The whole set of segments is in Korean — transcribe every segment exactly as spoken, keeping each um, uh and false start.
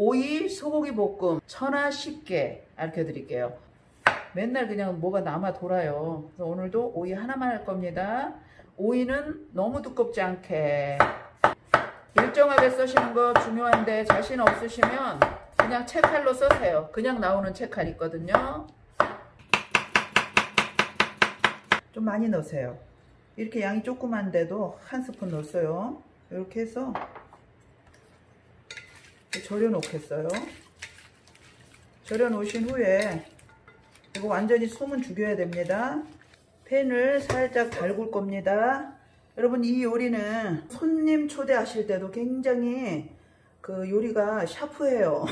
오이 소고기 볶음 천하 쉽게 알려드릴게요. 맨날 그냥 뭐가 남아 돌아요. 그래서 오늘도 오이 하나만 할 겁니다. 오이는 너무 두껍지 않게 일정하게 쓰시는 거 중요한데, 자신 없으시면 그냥 채칼로 쓰세요. 그냥 나오는 채칼 있거든요. 좀 많이 넣으세요. 이렇게 양이 조그만데도 한 스푼 넣었어요. 이렇게 해서 절여 놓겠어요. 절여 놓으신 후에 이거 완전히 숨은 죽여야 됩니다. 팬을 살짝 달굴 겁니다. 여러분, 이 요리는 손님 초대하실 때도 굉장히 그 요리가 샤프해요.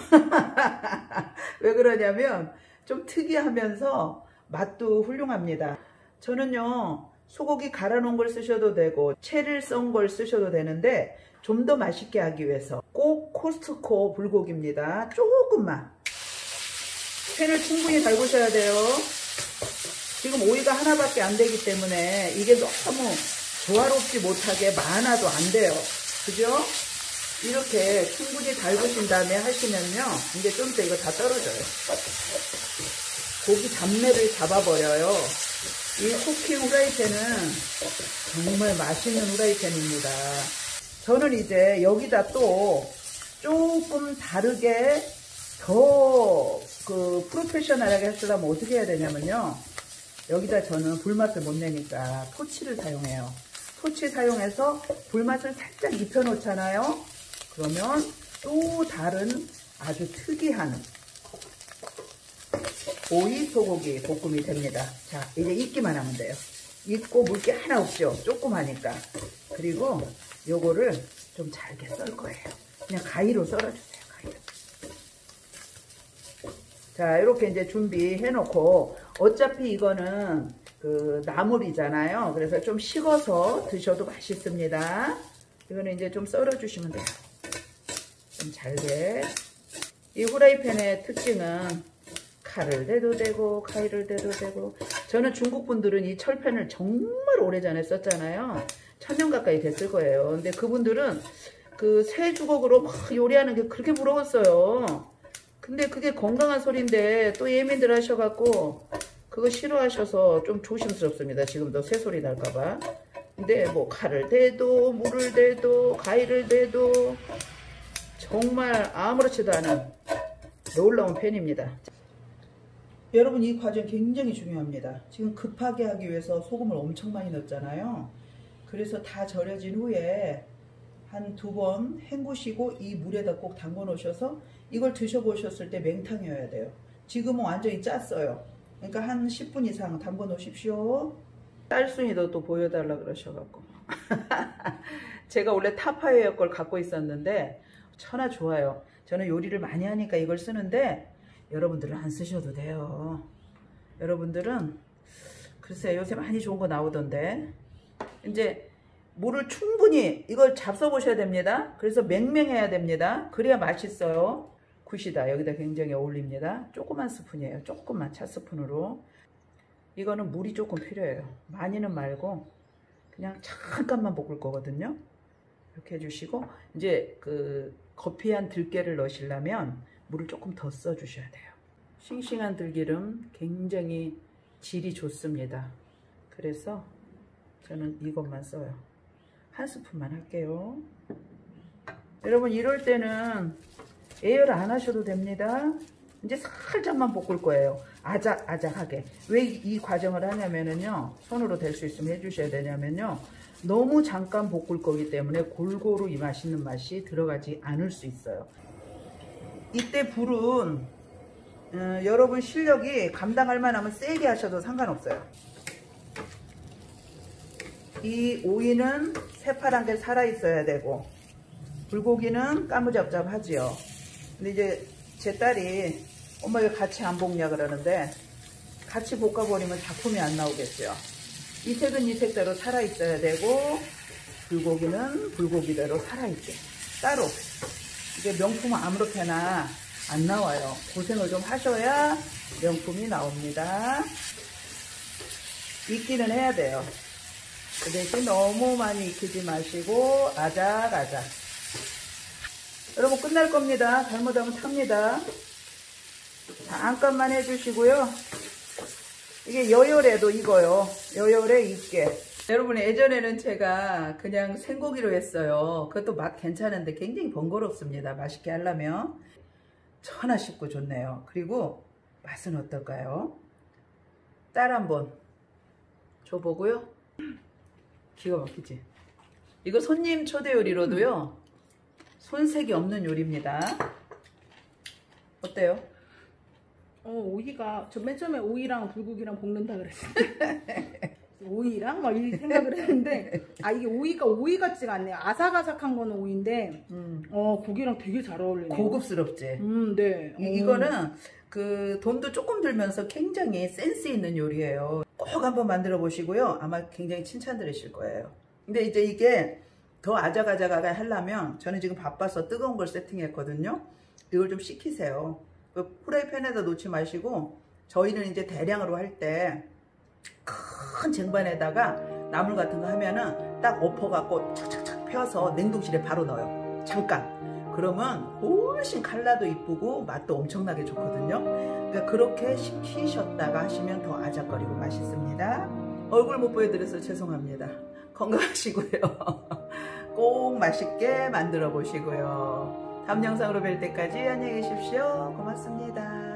왜 그러냐면 좀 특이하면서 맛도 훌륭합니다. 저는요, 소고기 갈아 놓은 걸 쓰셔도 되고 채를 썬 걸 쓰셔도 되는데, 좀 더 맛있게 하기 위해서 꼭 코스트코 불고기입니다. 조금만 팬을 충분히 달구셔야 돼요. 지금 오이가 하나밖에 안 되기 때문에 이게 너무 조화롭지 못하게 많아도 안 돼요. 그죠? 이렇게 충분히 달구신 다음에 하시면요, 이제 좀 더 이거 다 떨어져요. 고기 잡내를 잡아버려요. 이 쿠킹 후라이팬은 정말 맛있는 후라이팬입니다. 저는 이제 여기다 또 조금 다르게 더 그 프로페셔널하게 하려면 어떻게 해야 되냐면요, 여기다 저는 불맛을 못 내니까 토치를 사용해요. 토치 사용해서 불맛을 살짝 입혀 놓잖아요. 그러면 또 다른 아주 특이한 오이 소고기 볶음이 됩니다. 자, 이제 익기만 하면 돼요. 익고 물기 하나 없죠. 조그마하니까. 그리고 요거를 좀 잘게 썰 거예요. 그냥 가위로 썰어주세요. 가위로. 자, 이렇게 이제 준비해 놓고, 어차피 이거는 그 나물이잖아요. 그래서 좀 식어서 드셔도 맛있습니다. 이거는 이제 좀 썰어주시면 돼요. 좀 잘게. 이 후라이팬의 특징은 칼을 대도 되고 가위를 대도 되고, 저는 중국분들은 이 철판을 정말 오래전에 썼잖아요. 천 년 가까이 됐을 거예요. 근데 그분들은 그 쇠 주걱으로 막 요리하는 게 그렇게 부러웠어요. 근데 그게 건강한 소리인데 또 예민들 하셔갖고 그거 싫어하셔서 좀 조심스럽습니다. 지금도 새 소리 날까봐. 근데 뭐 칼을 대도 물을 대도 가위를 대도 정말 아무렇지도 않은 놀라운 팬입니다. 여러분, 이 과정 굉장히 중요합니다. 지금 급하게 하기 위해서 소금을 엄청 많이 넣었잖아요. 그래서 다 절여진 후에 한 두 번 헹구시고 이 물에다 꼭 담궈 놓으셔서 이걸 드셔보셨을 때 맹탕이어야 돼요. 지금은 완전히 짰어요. 그러니까 한 십 분 이상 담궈 놓으십시오. 딸순이도 또 보여달라 그러셔갖고 제가 원래 타파웨어 걸 갖고 있었는데 천하 좋아요. 저는 요리를 많이 하니까 이걸 쓰는데, 여러분들은 안 쓰셔도 돼요. 여러분들은 글쎄, 요새 많이 좋은 거 나오던데. 이제 물을 충분히 이걸 잡숴 보셔야 됩니다. 그래서 맹맹해야 됩니다. 그래야 맛있어요. 굿이다. 여기다 굉장히 어울립니다. 조그만 스푼이에요. 조그만 찻스푼으로. 이거는 물이 조금 필요해요. 많이는 말고 그냥 잠깐만 볶을 거거든요. 이렇게 해주시고, 이제 그 거피한 들깨를 넣으시려면 물을 조금 더 써 주셔야 돼요. 싱싱한 들기름 굉장히 질이 좋습니다. 그래서 저는 이것만 써요. 한 스푼만 할게요. 여러분, 이럴 때는 예열 안 하셔도 됩니다. 이제 살짝만 볶을 거예요. 아작아작하게. 왜 이 과정을 하냐면요, 손으로 될 수 있으면 해주셔야 되냐면요, 너무 잠깐 볶을 거기 때문에 골고루 이 맛있는 맛이 들어가지 않을 수 있어요. 이때 불은 음, 여러분 실력이 감당할 만하면 세게 하셔도 상관없어요. 이 오이는 새파란 게 살아 있어야 되고 불고기는 까무잡잡하지요. 근데 이제 제 딸이 엄마 왜 같이 안 볶냐 그러는데, 같이 볶아버리면 작품이 안 나오겠어요. 이 색은 이 색대로 살아 있어야 되고 불고기는 불고기대로 살아있게 따로. 이게 명품은 아무렇게나 안 나와요. 고생을 좀 하셔야 명품이 나옵니다. 익기는 해야 돼요. 그 대신 너무 많이 익히지 마시고 아작아작. 여러분 끝날 겁니다. 잘못하면 탑니다. 자, 안감만 해주시고요. 이게 여열에도 익어요. 여열에 익게. 여러분 예전에는 제가 그냥 생고기로 했어요. 그것도 맛 괜찮은데 굉장히 번거롭습니다. 맛있게 하려면. 천하 쉽고 좋네요. 그리고 맛은 어떨까요? 딸 한번 줘보고요. 기가 막히지? 이거 손님 초대 요리로도요. 손색이 없는 요리입니다. 어때요? 어, 오이가 저 맨 처음에 오이랑 불고기랑 볶는다 그랬는데 오이랑 막 이 생각을 했는데 아 이게 오이가 오이 같지가 않네요. 아삭아삭한 거는 오이인데 음. 어 고기랑 되게 잘 어울리네요. 고급스럽지. 음, 네. 이, 이거는 그 돈도 조금 들면서 굉장히 센스 있는 요리예요. 꼭 한번 만들어 보시고요. 아마 굉장히 칭찬 들으실 거예요. 근데 이제 이게 더 아자가자가 하려면 저는 지금 바빠서 뜨거운 걸 세팅했거든요. 이걸 좀 식히세요. 프라이팬에다 놓지 마시고 저희는 이제 대량으로 할 때 큰 쟁반에다가 나물 같은 거 하면은 딱 엎어갖고 착착착 펴서 냉동실에 바로 넣어요. 잠깐. 그러면 훨씬 컬러도 이쁘고 맛도 엄청나게 좋거든요. 그러니까 그렇게 식히셨다가 하시면 더 아작거리고 맛있습니다. 얼굴 못 보여드려서 죄송합니다. 건강하시고요. 꼭 맛있게 만들어 보시고요. 다음 영상으로 뵐 때까지 안녕히 계십시오. 고맙습니다.